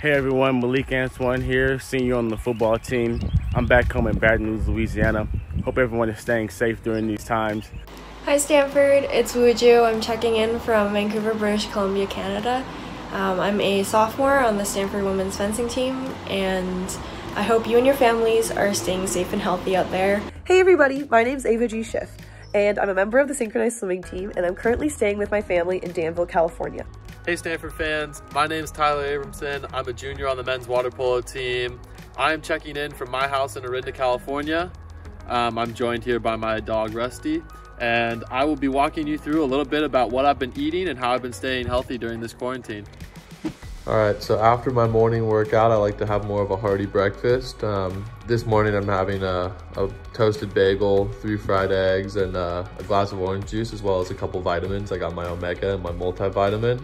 Hey everyone, Malik Antoine here, senior on the football team. I'm back home in Baton Rouge, Louisiana. Hope everyone is staying safe during these times. Hi Stanford, it's Woo Joo. I'm checking in from Vancouver, British Columbia, Canada. I'm a sophomore on the Stanford women's fencing team, and I hope you and your families are staying safe and healthy out there. Hey everybody, my name's Ava Jih-Schiff, and I'm a member of the synchronized swimming team, and I'm currently staying with my family in Danville, California. Hey Stanford fans, my name is Tyler Abramson. I'm a junior on the men's water polo team. I'm checking in from my house in Orinda, California. I'm joined here by my dog Rusty, and I will be walking you through a little bit about what I've been eating and how I've been staying healthy during this quarantine. All right, so after my morning workout, I like to have more of a hearty breakfast. This morning I'm having a toasted bagel, 3 fried eggs, and a glass of orange juice, as well as a couple vitamins. I got my omega and my multivitamin.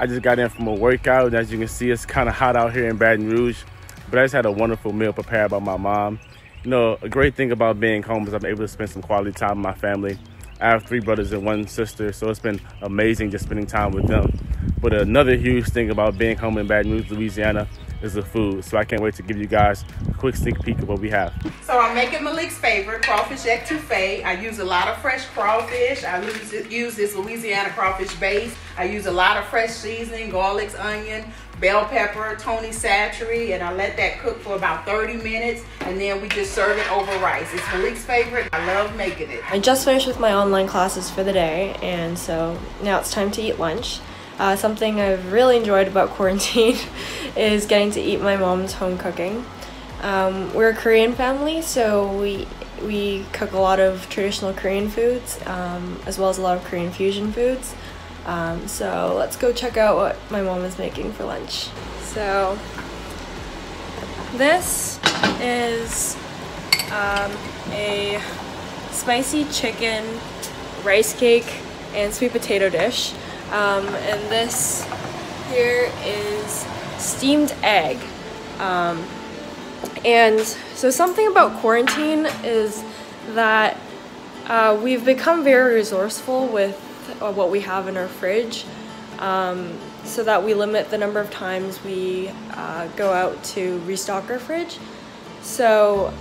I just got in from a workout, and as you can see, it's kind of hot out here in Baton Rouge, but I just had a wonderful meal prepared by my mom. You know, a great thing about being home is I'm able to spend some quality time with my family. I have 3 brothers and 1 sister, so it's been amazing just spending time with them. But another huge thing about being home in Baton Rouge, Louisiana is the food, so I can't wait to give you guys a quick sneak peek of what we have. So I'm making Malik's favorite, crawfish étouffée. I use a lot of fresh crawfish. I use this Louisiana crawfish base. I use a lot of fresh seasoning, garlic, onion, bell pepper, Tony Satchery, and I let that cook for about 30 minutes, and then we just serve it over rice. It's Malik's favorite. I love making it. I just finished with my online classes for the day, and so now it's time to eat lunch. Something I've really enjoyed about quarantine is getting to eat my mom's home cooking. We're a Korean family, so we cook a lot of traditional Korean foods, as well as a lot of Korean fusion foods. So let's go check out what my mom is making for lunch. So this is a spicy chicken rice cake and sweet potato dish. And this here is steamed egg. And so something about quarantine is that we've become very resourceful with what we have in our fridge, so that we limit the number of times we go out to restock our fridge. So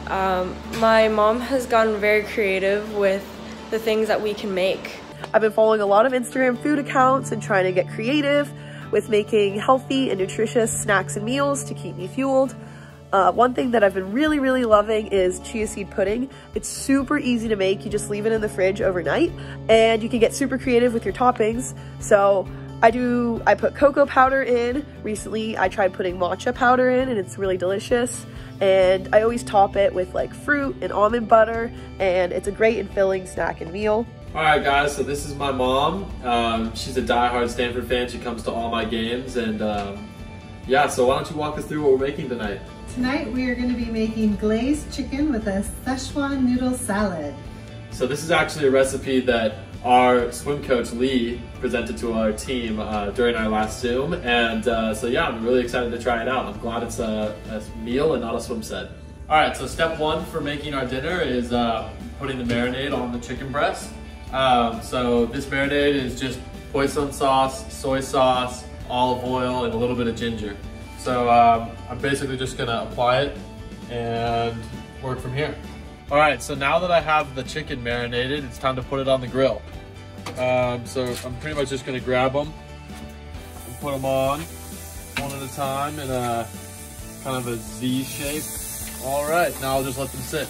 my mom has gotten very creative with the things that we can make. I've been following a lot of Instagram food accounts and trying to get creative with making healthy and nutritious snacks and meals to keep me fueled. One thing that I've been really loving is chia seed pudding. It's super easy to make. You just leave it in the fridge overnight, and you can get super creative with your toppings. So I put cocoa powder in. Recently, I tried putting matcha powder in, and it's really delicious. And I always top it with like fruit and almond butter, and it's a great and filling snack and meal. All right, guys, so this is my mom. She's a diehard Stanford fan. She comes to all my games, and yeah, so why don't you walk us through what we're making tonight? Tonight, we are going to be making glazed chicken with a Szechuan noodle salad. So this is actually a recipe that our swim coach, Lee, presented to our team during our last Zoom, and so yeah, I'm really excited to try it out. I'm glad it's a meal and not a swim set. All right, so step one for making our dinner is putting the marinade on the chicken breast. So this marinade is just hoisin sauce, soy sauce, olive oil, and a little bit of ginger. So I'm basically just gonna apply it and work from here. All right, so now that I have the chicken marinated, it's time to put it on the grill. So I'm pretty much just gonna grab them and put them on one at a time in a kind of a Z shape. All right, now I'll just let them sit.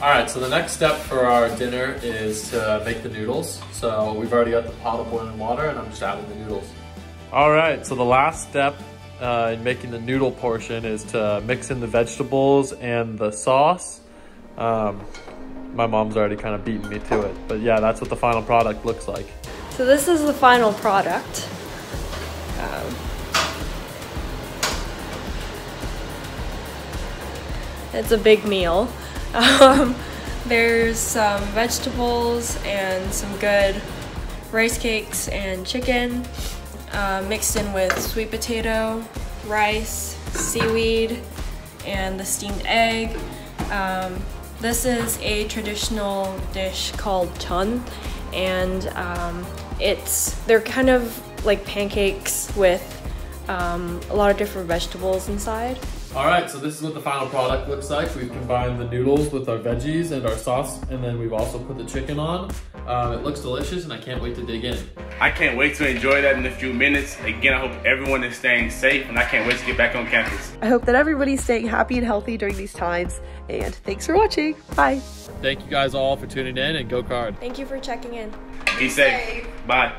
All right, so the next step for our dinner is to make the noodles. So we've already got the pot of boiling water, and I'm just adding the noodles. All right, so the last step in making the noodle portion is to mix in the vegetables and the sauce. My mom's already kind of beaten me to it, but yeah, that's what the final product looks like. So this is the final product. It's a big meal. There's some vegetables and some good rice cakes and chicken mixed in with sweet potato, rice, seaweed, and the steamed egg. This is a traditional dish called chun, and they're kind of like pancakes with a lot of different vegetables inside. Alright, so this is what the final product looks like. We've combined the noodles with our veggies and our sauce, and then we've also put the chicken on. It looks delicious and I can't wait to dig in. I can't wait to enjoy that in a few minutes. Again, I hope everyone is staying safe and I can't wait to get back on campus. I hope that everybody's staying happy and healthy during these times, and thanks for watching. Bye. Thank you guys all for tuning in, and go Card. Thank you for checking in. Be safe. Bye.